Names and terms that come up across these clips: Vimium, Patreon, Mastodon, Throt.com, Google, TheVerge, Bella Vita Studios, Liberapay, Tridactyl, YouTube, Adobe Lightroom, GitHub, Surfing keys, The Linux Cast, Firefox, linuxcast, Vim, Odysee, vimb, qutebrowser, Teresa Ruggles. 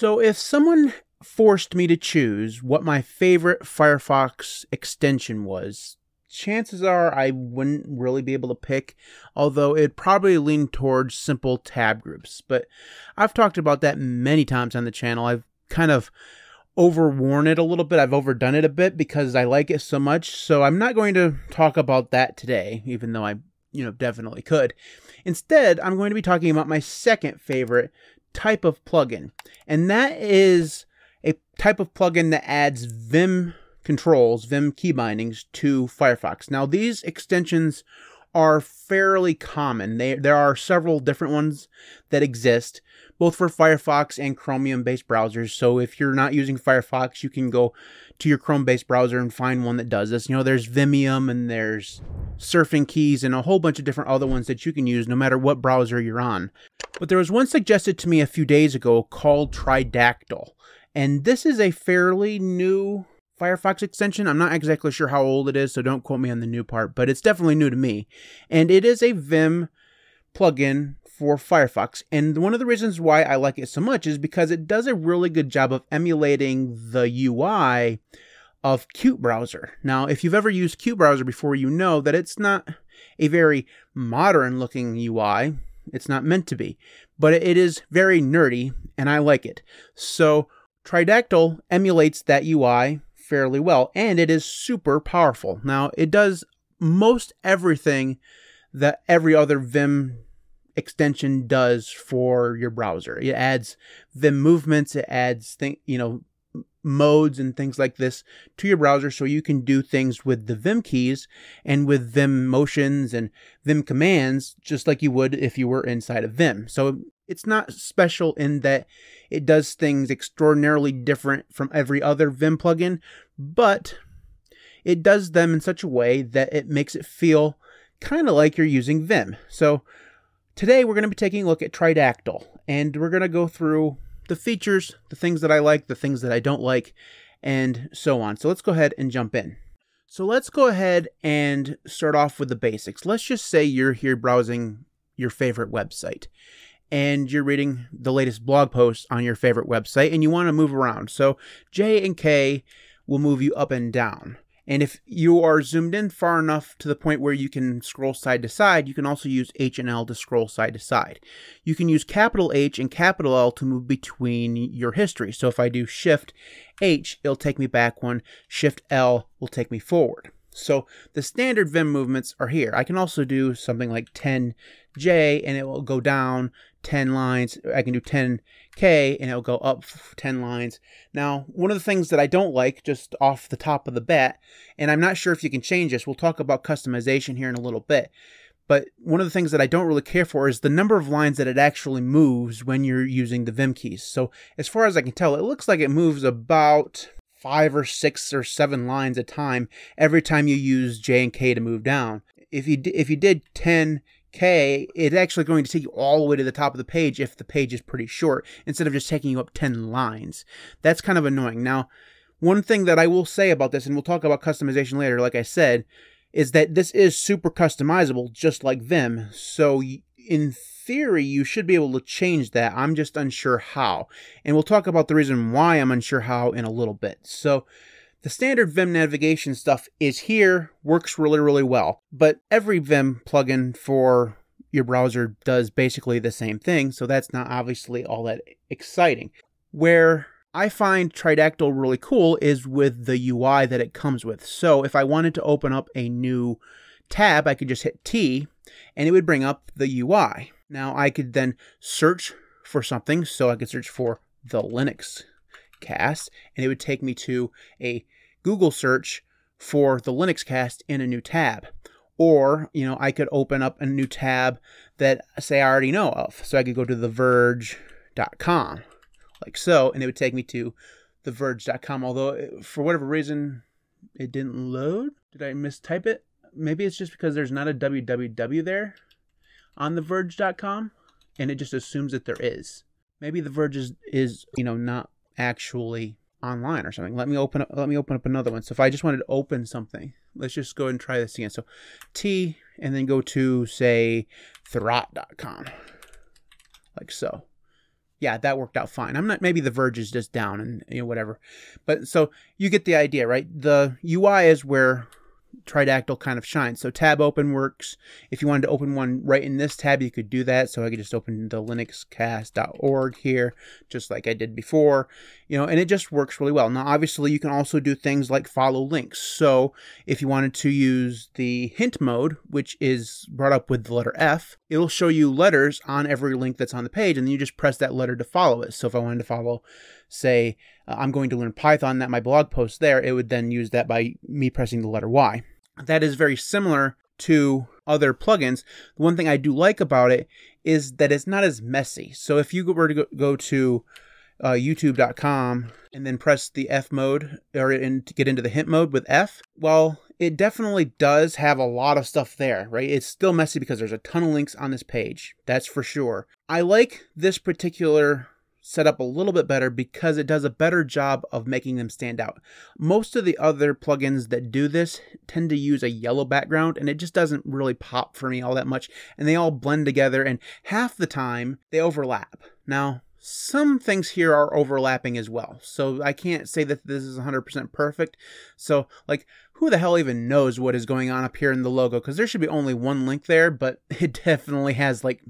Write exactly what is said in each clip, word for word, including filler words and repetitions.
So if someone forced me to choose what my favorite Firefox extension was, chances are I wouldn't really be able to pick, although it'd probably lean towards simple tab groups. But I've talked about that many times on the channel. I've kind of overworn it a little bit. I've overdone it a bit because I like it so much. So I'm not going to talk about that today, even though I, you know, definitely could. Instead, I'm going to be talking about my second favorite type of plugin, and that is a type of plugin that adds Vim controls, Vim key bindings to Firefox. Now, these extensions are fairly common. They, there are several different ones that exist, both for Firefox and Chromium-based browsers. So if you're not using Firefox, you can go to your Chrome-based browser and find one that does this. You know, there's Vimium and there's Surfing Keys and a whole bunch of different other ones that you can use no matter what browser you're on. But there was one suggested to me a few days ago called Tridactyl. And this is a fairly new Firefox extension. I'm not exactly sure how old it is, so don't quote me on the new part, but it's definitely new to me. And it is a Vim plugin for Firefox. And one of the reasons why I like it so much is because it does a really good job of emulating the U I of qutebrowser. Now, if you've ever used qutebrowser before, you know that it's not a very modern looking U I. It's not meant to be, but it is very nerdy and I like it. So Tridactyl emulates that U I fairly well, and it is super powerful. Now, it does most everything that every other Vim extension does for your browser. It adds Vim movements, it adds thing, you know, modes and things like this to your browser, so you can do things with the Vim keys and with Vim motions and Vim commands just like you would if you were inside of Vim. So it's not special in that it does things extraordinarily different from every other Vim plugin, but it does them in such a way that it makes it feel kind of like you're using Vim. So today we're going to be taking a look at Tridactyl, and we're going to go through the features, the things that I like, the things that I don't like, and so on. So let's go ahead and jump in. So let's go ahead and start off with the basics. Let's just say you're here browsing your favorite website, and you're reading the latest blog post on your favorite website, and you want to move around. So J and K will move you up and down. And if you are zoomed in far enough to the point where you can scroll side to side, you can also use H and L to scroll side to side. You can use capital H and capital L to move between your history. So if I do Shift H, it'll take me back one. Shift L will take me forward. So the standard Vim movements are here. I can also do something like ten J and it will go down ten lines. I can do ten K and it'll go up ten lines. Now, one of the things that I don't like just off the top of the bat, and I'm not sure if you can change this, we'll talk about customization here in a little bit, but one of the things that I don't really care for is the number of lines that it actually moves when you're using the Vim keys. So as far as I can tell, it looks like it moves about five or six or seven lines a time every time you use J and K to move down. If you, if you did ten K, it's actually going to take you all the way to the top of the page if the page is pretty short, instead of just taking you up ten lines. That's kind of annoying. Now, one thing that I will say about this, and we'll talk about customization later, like I said, is that this is super customizable, just like Vim. So in theory, you should be able to change that. I'm just unsure how. And we'll talk about the reason why I'm unsure how in a little bit. So the standard Vim navigation stuff is here, works really, really well. But every Vim plugin for your browser does basically the same thing. So that's not obviously all that exciting. Where I find Tridactyl really cool is with the U I that it comes with. So if I wanted to open up a new tab, I could just hit T and it would bring up the U I. Now I could then search for something. So I could search for The Linux Cast, and it would take me to a Google search for The Linux Cast in a new tab. Or, you know, I could open up a new tab that, say, I already know of. So I could go to the verge dot com, like so, and it would take me to the verge dot com. Although, it, for whatever reason, it didn't load. Did I mistype it? Maybe it's just because there's not a W W W there on the verge dot com, and it just assumes that there is. Maybe The Verge is, is you know, not actually online or something. Let me open up, let me open up another one. So if I just wanted to open something, let's just go ahead and try this again. So T and then go to, say, Throt dot com, like so. yeah, that worked out fine. I'm not, maybe the Verge is just down and, you know, whatever. But so you get the idea, right? The U I is where Tridactyl kind of shines. So tab open works. If you wanted to open one right in this tab, you could do that. So I could just open the linuxcast dot org here, just like I did before, you know, and it just works really well. Now, obviously, you can also do things like follow links. So if you wanted to use the hint mode, which is brought up with the letter F, it'll show you letters on every link that's on the page, and then you just press that letter to follow it. So if I wanted to follow, say, uh, I'm going to learn Python, that my blog post there, it would then use that by me pressing the letter Y. That is very similar to other plugins. The one thing I do like about it is that it's not as messy. So if you were to go to uh, YouTube dot com and then press the F mode, or in, to get into the hint mode with F, well, it definitely does have a lot of stuff there, right? It's still messy because there's a ton of links on this page. That's for sure. I like this particular set up a little bit better because it does a better job of making them stand out. Most of the other plugins that do this tend to use a yellow background, and it just doesn't really pop for me all that much, and they all blend together, and half the time they overlap. Now, some things here are overlapping as well, so I can't say that this is one hundred percent perfect. So, like, who the hell even knows what is going on up here in the logo, because there should be only one link there, but it definitely has like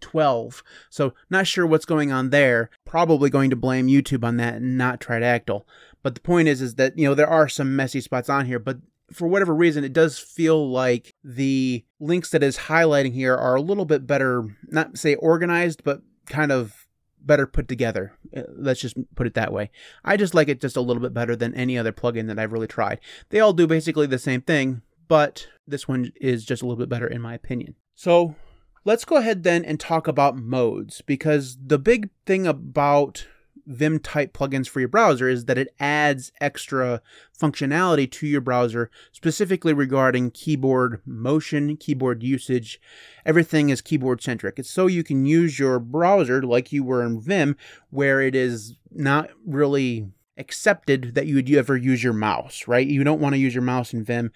twelve. So not sure what's going on there. Probably going to blame YouTube on that and not Tridactyl. But the point is, is that, you know, there are some messy spots on here, but for whatever reason, it does feel like the links that is highlighting here are a little bit better, not say organized, but kind of better put together. Let's just put it that way. I just like it just a little bit better than any other plugin that I've really tried. They all do basically the same thing, but this one is just a little bit better in my opinion. So let's go ahead then and talk about modes, because the big thing about Vim type plugins for your browser is that it adds extra functionality to your browser, specifically regarding keyboard motion, keyboard usage. Everything is keyboard centric. It's so you can use your browser like you were in Vim, where it is not really accepted that you would ever use your mouse, right? You don't want to use your mouse in Vim.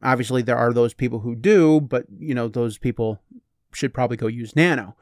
Obviously, there are those people who do, but, you know, those people should probably go use Nano.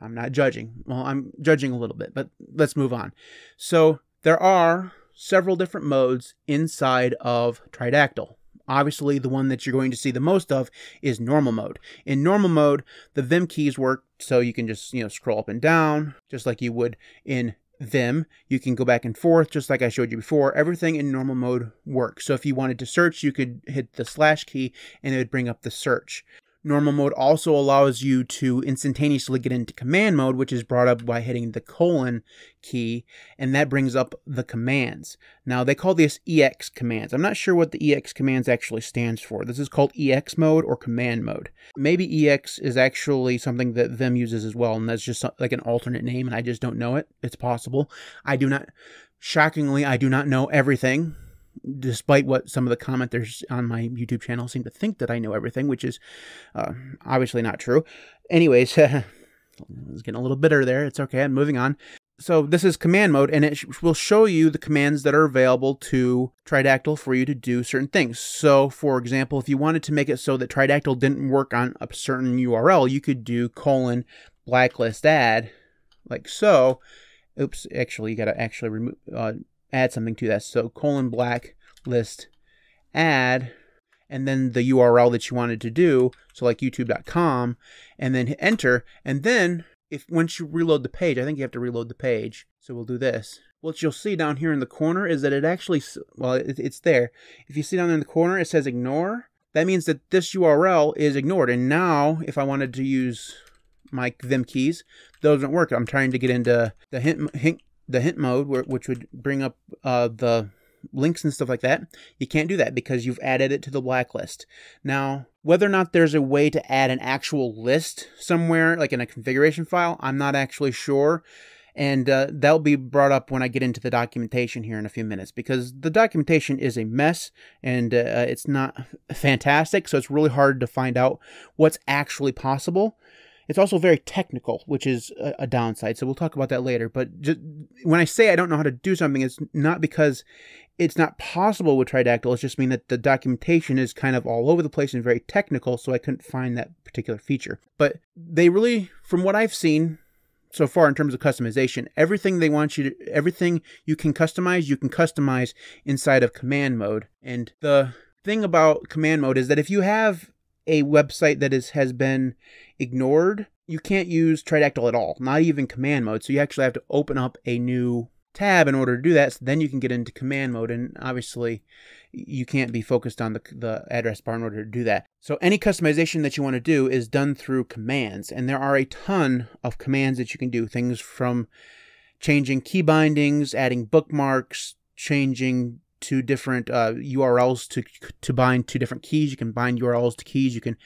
I'm not judging. Well, I'm judging a little bit, but let's move on. So there are several different modes inside of Tridactyl. Obviously, the one that you're going to see the most of is normal mode. In normal mode, the Vim keys work, so you can just, you know, scroll up and down, just like you would in Vim. You can go back and forth, just like I showed you before. Everything in normal mode works. So if you wanted to search, you could hit the slash key, and it would bring up the search. Normal mode also allows you to instantaneously get into command mode, which is brought up by hitting the colon key, and that brings up the commands. Now, they call this E X commands. I'm not sure what the E X commands actually stands for. This is called E X mode or command mode. Maybe E X is actually something that Vim uses as well, and that's just like an alternate name, and I just don't know it. It's possible. I do not, shockingly, I do not know everything, despite what some of the commenters on my YouTube channel seem to think that I know everything, which is uh, obviously not true. Anyways, I was getting a little bitter there. It's okay. I'm moving on. So this is command mode, and it sh will show you the commands that are available to Tridactyl for you to do certain things. So, for example, if you wanted to make it so that Tridactyl didn't work on a certain U R L, you could do colon blacklist add, like so. Oops, actually, you got to actually remove... Uh, add something to that. So colon blacklist add, and then the U R L that you wanted to do. So like YouTube dot com, and then hit enter. And then if once you reload the page, I think you have to reload the page. So we'll do this. What you'll see down here in the corner is that it actually, well, it, it's there. If you see down there in the corner, it says ignore. That means that this U R L is ignored. And now if I wanted to use my Vim keys, those don't work. I'm trying to get into the hint, hint the hint mode, which would bring up uh, the links and stuff like that. You can't do that because you've added it to the blacklist. Now, whether or not there's a way to add an actual list somewhere, like in a configuration file, I'm not actually sure. And uh, that'll be brought up when I get into the documentation here in a few minutes, because the documentation is a mess and uh, it's not fantastic. So it's really hard to find out what's actually possible. It's also very technical, which is a downside, so we'll talk about that later. But just, when I say I don't know how to do something, it's not because it's not possible with Tridactyl. It's just mean that the documentation is kind of all over the place and very technical, so I couldn't find that particular feature. But they really, from what I've seen so far in terms of customization. Everything they want you to, everything you can customize, you can customize inside of command mode. And the thing about command mode is that if you have a website that is, has been ignored, you can't use Tridactyl at all, not even command mode. So you actually have to open up a new tab in order to do that. So then you can get into command mode, and obviously you can't be focused on the, the address bar in order to do that. So any customization that you want to do is done through commands, and there are a ton of commands that you can do, things from changing key bindings, adding bookmarks, changing two different uh, U R Ls to, to bind two different keys. You can bind U R Ls to keys. You can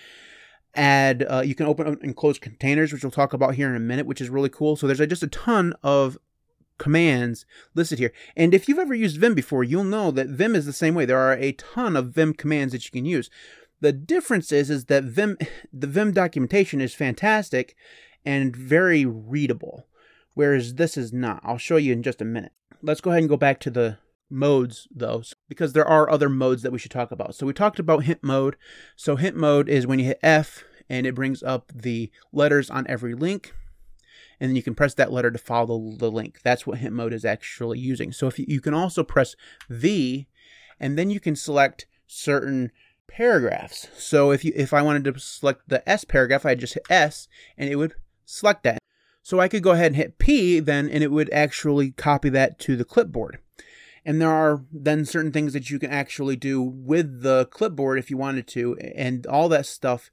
add, uh, you can open and close containers, which we'll talk about here in a minute, which is really cool. So there's uh, just a ton of commands listed here. And if you've ever used Vim before, you'll know that Vim is the same way. There are a ton of Vim commands that you can use. The difference is, is that Vim, the Vim documentation is fantastic and very readable, whereas this is not. I'll show you in just a minute. Let's go ahead and go back to the modes though, because there are other modes that we should talk about. So we talked about hint mode. So hint mode is when you hit F and it brings up the letters on every link, and then you can press that letter to follow the link. That's what hint mode is actually using. So if you, you can also press V, and then you can select certain paragraphs. So if you, if I wanted to select the S paragraph, I just hit S and it would select that. So I could go ahead and hit P then, and it would actually copy that to the clipboard. And there are then certain things that you can actually do with the clipboard if you wanted to, and all that stuff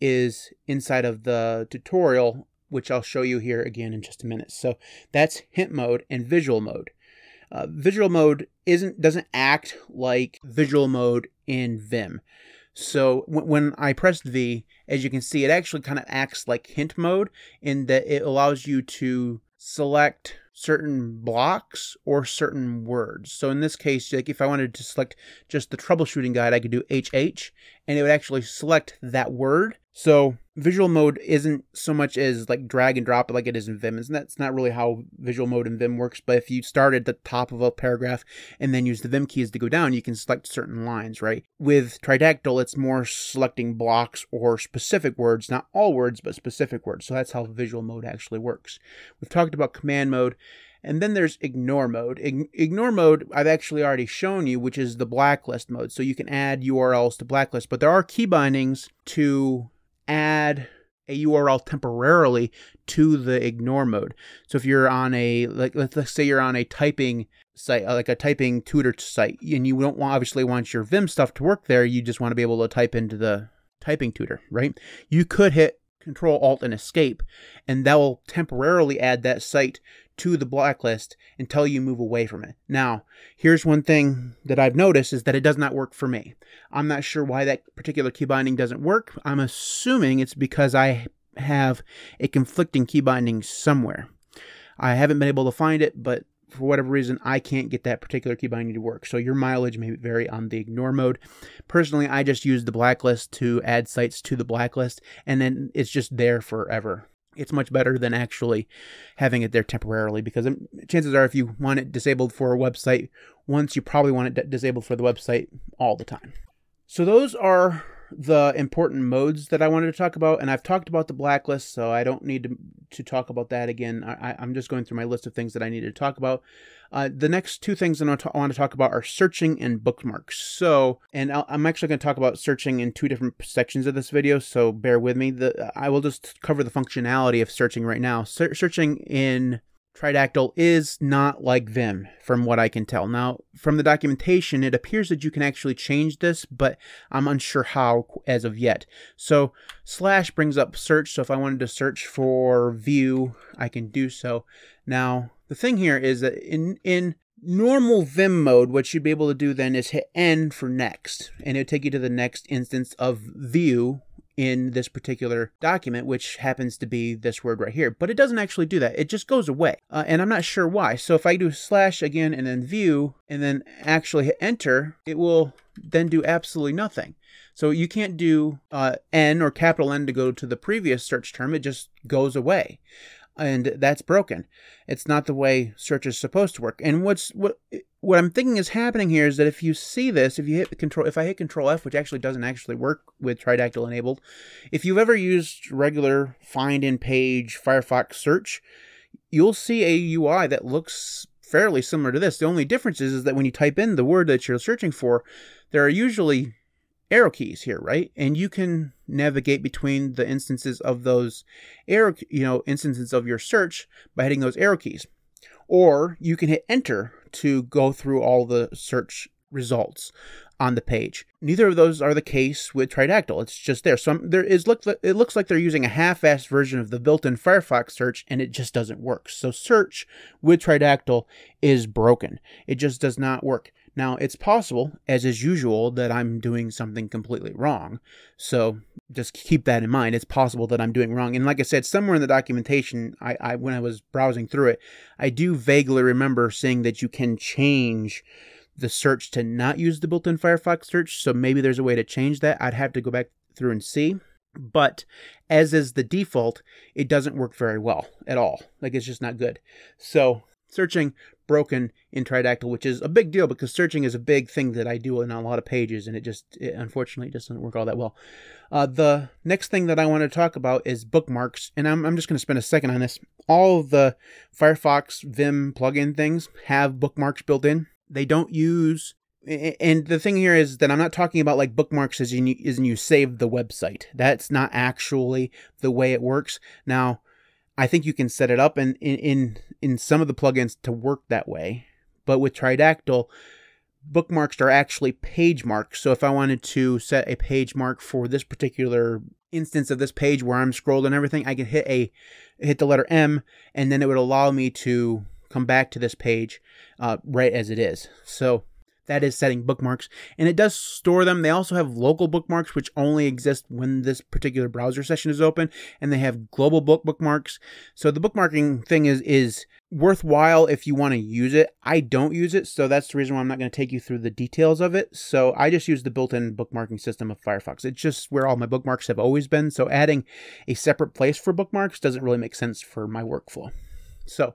is inside of the tutorial, which I'll show you here again in just a minute. So that's hint mode and visual mode. Uh, visual mode isn't doesn't act like visual mode in Vim. So w when I pressed V, as you can see, it actually kind of acts like hint mode in that it allows you to select certain blocks or certain words. So in this case, like if I wanted to select just the troubleshooting guide, I could do H H and it would actually select that word. So visual mode isn't so much as like drag and drop like it is in Vim. And that's not really how visual mode in Vim works. But if you start at the top of a paragraph and then use the Vim keys to go down, you can select certain lines, right? With Tridactyl, it's more selecting blocks or specific words, not all words, but specific words. So that's how visual mode actually works. We've talked about command mode. And then there's ignore mode. Ignore mode, I've actually already shown you, which is the blacklist mode. So you can add U R Ls to blacklist, but there are key bindings to add a U R L temporarily to the ignore mode. So if you're on a, like, let's say you're on a typing site, like a typing tutor site, and you don't obviously want your Vim stuff to work there, you just want to be able to type into the typing tutor, right? You could hit Control Alt and Escape, and that will temporarily add that site to the blacklist until you move away from it. Now, here's one thing that I've noticed is that it does not work for me. I'm not sure why that particular key binding doesn't work. I'm assuming it's because I have a conflicting key binding somewhere. I haven't been able to find it, but for whatever reason, I can't get that particular key binding to work. So your mileage may vary on the ignore mode. Personally, I just use the blacklist to add sites to the blacklist, and then it's just there forever. It's much better than actually having it there temporarily, because chances are if you want it disabled for a website once, you probably want it disabled for the website all the time. So those are the important modes that I wanted to talk about, and I've talked about the blacklist, so I don't need to, to talk about that again. I, I'm just going through my list of things that I need to talk about. Uh, the next two things that I want to talk about are searching and bookmarks. So, and I'll, I'm actually going to talk about searching in two different sections of this video, so bear with me. The, I will just cover the functionality of searching right now. Ser- searching in Tridactyl is not like Vim, from what I can tell. Now, from the documentation, it appears that you can actually change this, but I'm unsure how as of yet. So slash brings up search. So if I wanted to search for view, I can do so. Now, the thing here is that in, in normal Vim mode, what you'd be able to do then is hit N for next, and it would take you to the next instance of view in this particular document, which happens to be this word right here. But it doesn't actually do that. It just goes away. Uh, and I'm not sure why. So if I do slash again and then view and then actually hit enter, it will then do absolutely nothing. So you can't do uh, N or capital N to go to the previous search term. It just goes away. and that's broken. It's not the way search is supposed to work. And what's what what I'm thinking is happening here is that if you see this, if you hit control, if I hit control F, which actually doesn't actually work with Tridactyl enabled, if you've ever used regular find in page Firefox search, you'll see a U I that looks fairly similar to this. The only difference is, is that when you type in the word that you're searching for, there are usually arrow keys here, right? And you can navigate between the instances of those arrow, you know, instances of your search by hitting those arrow keys. Or you can hit enter to go through all the search results on the page. Neither of those are the case with Tridactyl. It's just there. So I'm, there is look. It looks like they're using a half-assed version of the built-in Firefox search, and it just doesn't work. So search with Tridactyl is broken. It just does not work. Now, it's possible, as is usual, that I'm doing something completely wrong. So just keep that in mind. It's possible that I'm doing wrong. And like I said, somewhere in the documentation, I, I when I was browsing through it, I do vaguely remember seeing that you can change the search to not use the built-in Firefox search. So maybe there's a way to change that. I'd have to go back through and see. But as is the default, it doesn't work very well at all. Like, it's just not good. So searching broken in Tridactyl, which is a big deal because searching is a big thing that I do in a lot of pages, and it just it unfortunately doesn't work all that well. Uh, the next thing that I want to talk about is bookmarks, and I'm, I'm just going to spend a second on this. All of the Firefox Vim plugin things have bookmarks built in. They don't use, and the thing here is that I'm not talking about like bookmarks as in you, as in you save the website. That's not actually the way it works. Now, I think you can set it up in, in, in, in some of the plugins to work that way. But with Tridactyl, bookmarks are actually page marks. So if I wanted to set a page mark for this particular instance of this page where I'm scrolled and everything, I could hit a hit the letter M, and then it would allow me to come back to this page uh, right as it is. So that is setting bookmarks, and it does store them. They also have local bookmarks, which only exist when this particular browser session is open, and they have global book bookmarks. So the bookmarking thing is is worthwhile if you want to use it. I don't use it, so that's the reason why I'm not going to take you through the details of it. So I just use the built-in bookmarking system of Firefox. It's just where all my bookmarks have always been, so adding a separate place for bookmarks doesn't really make sense for my workflow. So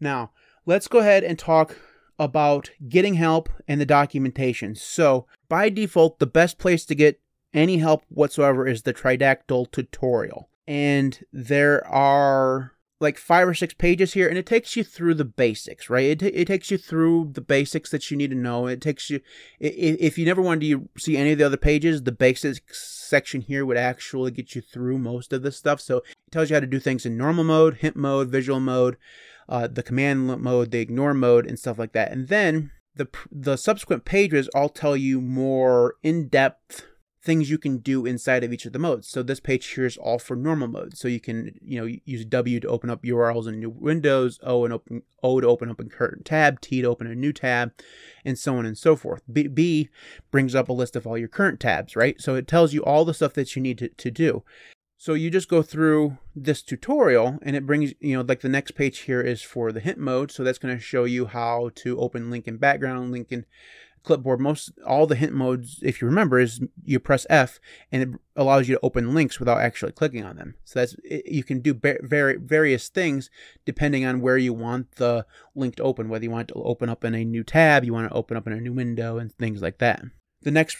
now let's go ahead and talk about getting help and the documentation. So by default, the best place to get any help whatsoever is the Tridactyl tutorial. And there are like five or six pages here, and it takes you through the basics, right? It, it takes you through the basics that you need to know. It takes you, if you never wanted to see any of the other pages, the basics section here would actually get you through most of this stuff. So it tells you how to do things in normal mode, hint mode, visual mode, Uh, the command mode, the ignore mode, and stuff like that. And then the the subsequent pages all tell you more in-depth things you can do inside of each of the modes. So this page here is all for normal mode. So you can, you know, use W to open up U R Ls in new windows, O and open O to open up a current tab, T to open a new tab, and so on and so forth. B, B brings up a list of all your current tabs, right? So it tells you all the stuff that you need to, to do. So you just go through this tutorial, and it brings, you know, like the next page here is for the hint mode. So that's going to show you how to open link in background, link in clipboard. Most all the hint modes, if you remember, is you press F, and it allows you to open links without actually clicking on them. So that's it, you can do very various things depending on where you want the link to open. Whether you want it to open up in a new tab, you want to open up in a new window, and things like that. The next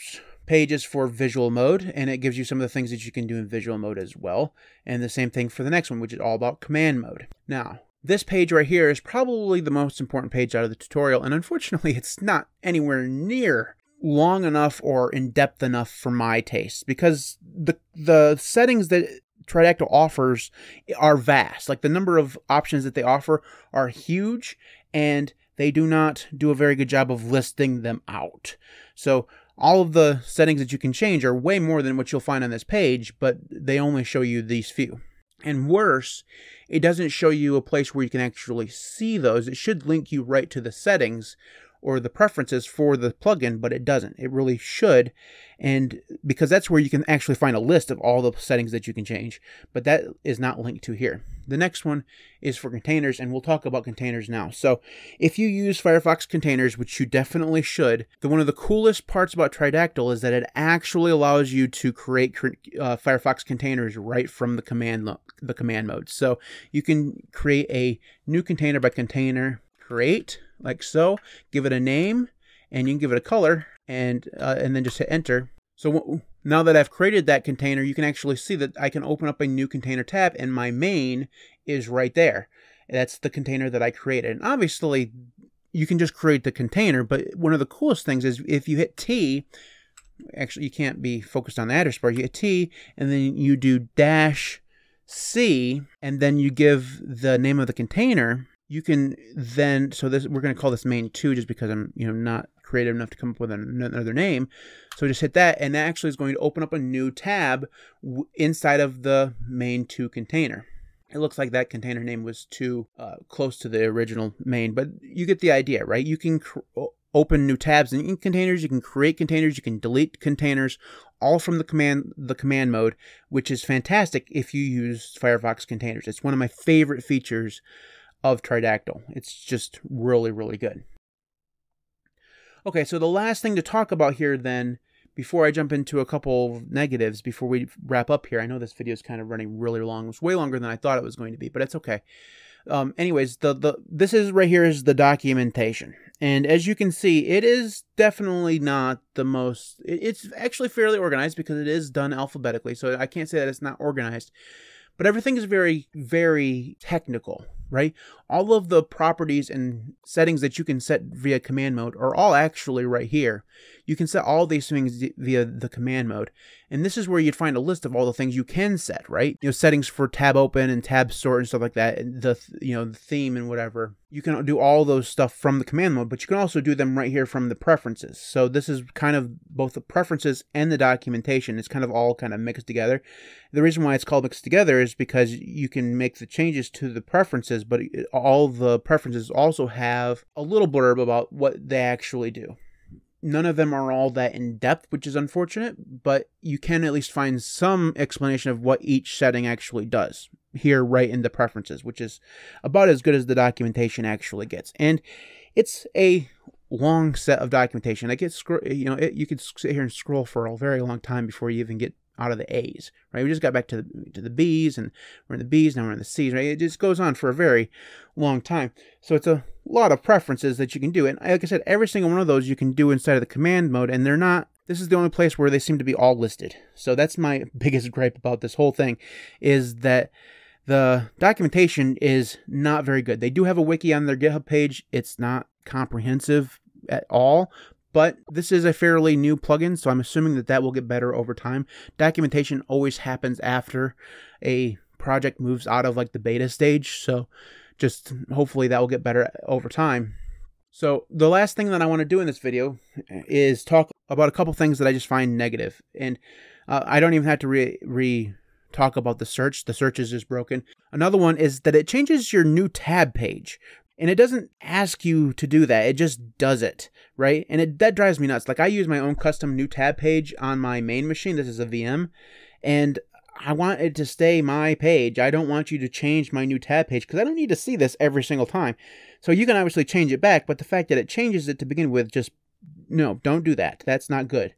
page is for visual mode, and it gives you some of the things that you can do in visual mode as well. And the same thing for the next one, which is all about command mode. Now, this page right here is probably the most important page out of the tutorial, and unfortunately, it's not anywhere near long enough or in-depth enough for my taste, because the the settings that Tridactyl offers are vast. Like, the number of options that they offer are huge, and they do not do a very good job of listing them out. So all of the settings that you can change are way more than what you'll find on this page, but they only show you these few. And worse, it doesn't show you a place where you can actually see those. It should link you right to the settings or the preferences for the plugin, but it doesn't. It really should, and because that's where you can actually find a list of all the settings that you can change, but that is not linked to here. The next one is for containers, and we'll talk about containers now. So if you use Firefox containers, which you definitely should, the one of the coolest parts about Tridactyl is that it actually allows you to create uh, Firefox containers right from the command the command mode. So you can create a new container by container, create like so, give it a name, and you can give it a color, and uh, and then just hit enter. So now that I've created that container, you can actually see that I can open up a new container tab, and my main is right there. That's the container that I created. And obviously, you can just create the container, but one of the coolest things is if you hit T, actually you can't be focused on the address bar, you hit T, and then you do dash C, and then you give the name of the container, you can then, so this, we're going to call this main two just because I'm, you know, not creative enough to come up with another name. So just hit that, and that actually is going to open up a new tab inside of the main two container. It looks like that container name was too uh, close to the original main, but you get the idea, right? You can cr open new tabs in containers, you can create containers, you can delete containers, all from the command the command mode, which is fantastic if you use Firefox containers. It's one of my favorite features of Tridactyl. It's just really, really good. Okay, so the last thing to talk about here then, before I jump into a couple negatives, before we wrap up here, I know this video is kind of running really long. It's way longer than I thought it was going to be, but it's okay. Um, anyways, the the this is right here is the documentation, and as you can see, it is definitely not the most. It, it's actually fairly organized because it is done alphabetically, so I can't say that it's not organized. But everything is very, very technical, right? All of the properties and settings that you can set via command mode are all actually right here. You can set all these things via the command mode. And this is where you'd find a list of all the things you can set, right? You know, settings for tab open and tab sort and stuff like that, and the, you know, the theme and whatever. You can do all those stuff from the command mode, but you can also do them right here from the preferences. So this is kind of both the preferences and the documentation. It's kind of all kind of mixed together. The reason why it's called mixed together is because you can make the changes to the preferences, but it, all the preferences also have a little blurb about what they actually do. None of them are all that in depth, which is unfortunate, but you can at least find some explanation of what each setting actually does here right in the preferences, which is about as good as the documentation actually gets. And it's a long set of documentation. Like it's, you know, it, you could sit here and scroll for a very long time before you even get out of the A's, right? We just got back to the, to the B's, and we're in the B's, now we're in the C's, right? It just goes on for a very long time. So it's a lot of preferences that you can do. And like I said, every single one of those you can do inside of the command mode, and they're not, this is the only place where they seem to be all listed. So that's my biggest gripe about this whole thing, is that the documentation is not very good. They do have a wiki on their GitHub page. It's not comprehensive at all, but this is a fairly new plugin, so I'm assuming that that will get better over time. Documentation always happens after a project moves out of like the beta stage, so just hopefully that will get better over time. So the last thing that I want to do in this video is talk about a couple things that I just find negative. And uh, I don't even have to re, re talk about the search. The search is just broken. Another one is that it changes your new tab page. And it doesn't ask you to do that. It just does it, right? And it, that drives me nuts. Like I use my own custom new tab page on my main machine. This is a Vim. And I want it to stay my page. I don't want you to change my new tab page because I don't need to see this every single time. So you can obviously change it back. But the fact that it changes it to begin with, just no, don't do that. That's not good.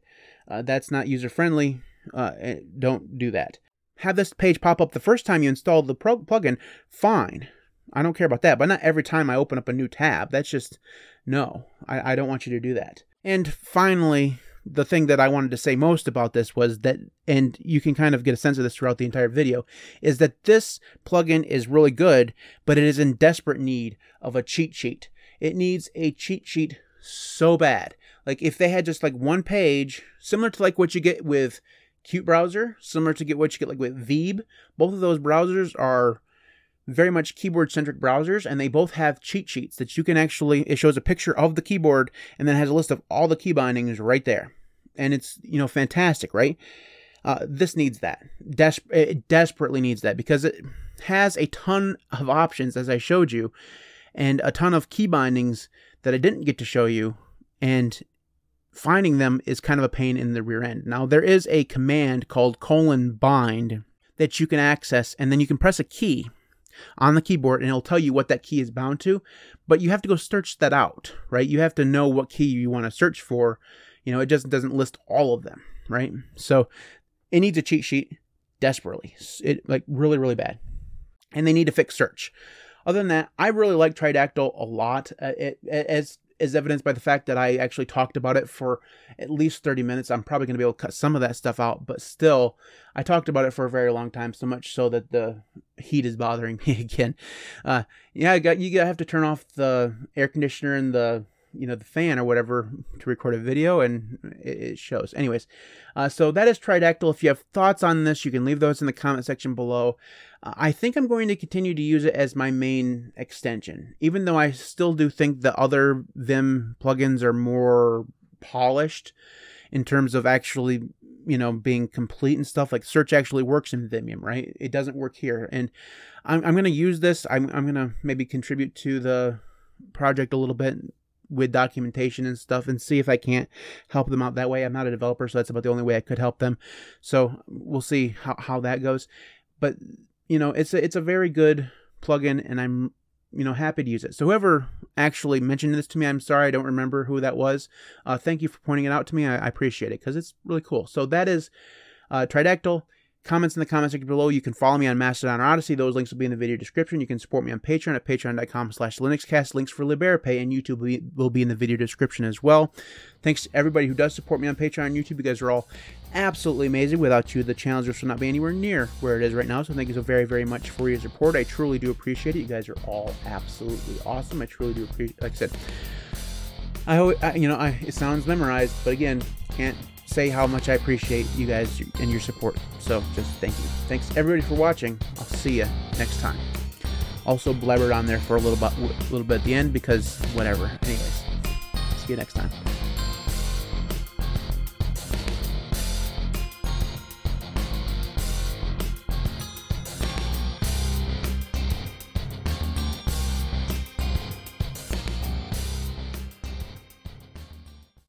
Uh, that's not user-friendly. Uh, don't do that. Have this page pop up the first time you install the pro plugin. Fine. I don't care about that, but not every time I open up a new tab. That's just, no, I, I don't want you to do that. And finally, the thing that I wanted to say most about this was that, and you can kind of get a sense of this throughout the entire video, is that this plugin is really good, but it is in desperate need of a cheat sheet. It needs a cheat sheet so bad. Like if they had just like one page, similar to like what you get with Qutebrowser, similar to get what you get like with Vimb, both of those browsers are very much keyboard-centric browsers, and they both have cheat sheets that you can actually, it shows a picture of the keyboard and then has a list of all the key bindings right there. And it's, you know, fantastic, right? Uh, this needs that. Des it desperately needs that because it has a ton of options, as I showed you, and a ton of key bindings that I didn't get to show you, and finding them is kind of a pain in the rear end. Now, there is a command called colon bind that you can access, and then you can press a key on the keyboard and it'll tell you what that key is bound to, but you have to go search that out, right? You have to know what key you want to search for. You know, it just doesn't list all of them, right? So it needs a cheat sheet desperately, it like really, really bad. And they need to fix search. Other than that, I really like Tridactyl a lot, uh, it, as is evidenced by the fact that I actually talked about it for at least thirty minutes. I'm probably going to be able to cut some of that stuff out, but still, I talked about it for a very long time, so much so that the heat is bothering me again. Uh, yeah, I got, you have to turn off the air conditioner and the, you know, the fan or whatever to record a video, and it, it shows. Anyways, uh, so that is Tridactyl. If you have thoughts on this, you can leave those in the comment section below. Uh, I think I'm going to continue to use it as my main extension, even though I still do think the other Vim plugins are more polished in terms of actually, you know, being complete and stuff. Like search actually works in Vimium, right? It doesn't work here. And I'm, I'm going to use this. I'm, I'm going to maybe contribute to the project a little bit with documentation and stuff and see if I can't help them out that way. I'm not a developer, so that's about the only way I could help them. So we'll see how, how that goes. But, you know, it's a, it's a very good plugin, and I'm, you know, happy to use it. So whoever actually mentioned this to me, I'm sorry, I don't remember who that was. Uh, thank you for pointing it out to me. I, I appreciate it because it's really cool. So that is uh, Tridactyl. Comments in the comment section below. You can follow me on Mastodon or Odyssey. Those links will be in the video description. You can support me on Patreon at patreon dot com slash linuxcast. Links for Liberapay and YouTube will be in the video description as well. Thanks to everybody who does support me on Patreon and YouTube. You guys are all absolutely amazing. Without you, the channel just would not be anywhere near where it is right now. So thank you so very, very much for your support. I truly do appreciate it. You guys are all absolutely awesome. I truly do appreciate. Like I said, I, always, I you know, I, it sounds memorized, but again, can't say how much I appreciate you guys and your support. So just thank you. Thanks everybody for watching. I'll see you next time. Also blabbered on there for a little bit, a little bit at the end because whatever. Anyways.